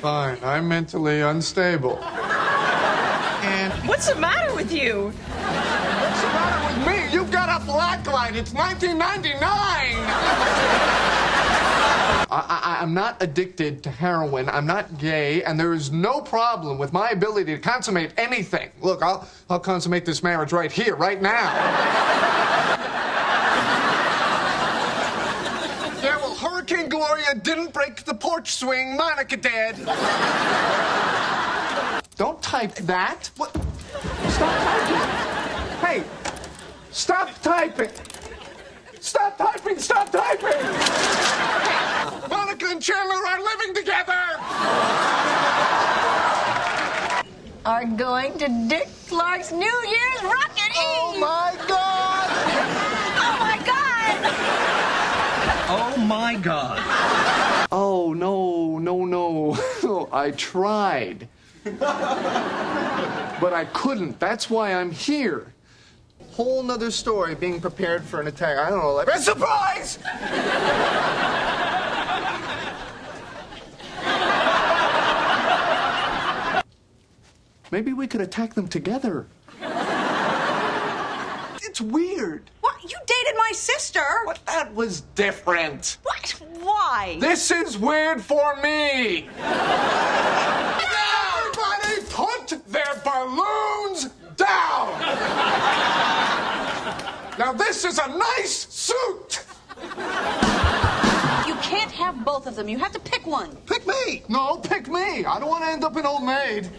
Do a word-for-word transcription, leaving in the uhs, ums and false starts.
Fine, I'm mentally unstable. And what's the matter with you? What's the matter with me? You've got a flat glide. It's nineteen ninety-nine. I, I, I'm not addicted to heroin. I'm not gay, and there is no problem with my ability to consummate anything. Look, I'll, I'll consummate this marriage right here, right now. Hurricane Gloria didn't break the porch swing. Monica did. Don't type that. What? Stop typing. Hey, stop typing. Stop typing. Stop typing. Monica and Chandler are living together. Are going to Dick Clark's New Year's Rockin' Eve. Oh, my God. Oh, my God. Oh, my God. Oh, no, no, no. I tried. But I couldn't. That's why I'm here. Whole nother story being prepared for an attack. I don't know, like... Surprise! Maybe we could attack them together. It's weird. What? You dated my sister? What? That was different. What? Why? This is weird for me. Everybody put their balloons down. Now this is a nice suit. You can't have both of them. You have to pick one. Pick me. No, pick me. I don't want to end up an old maid.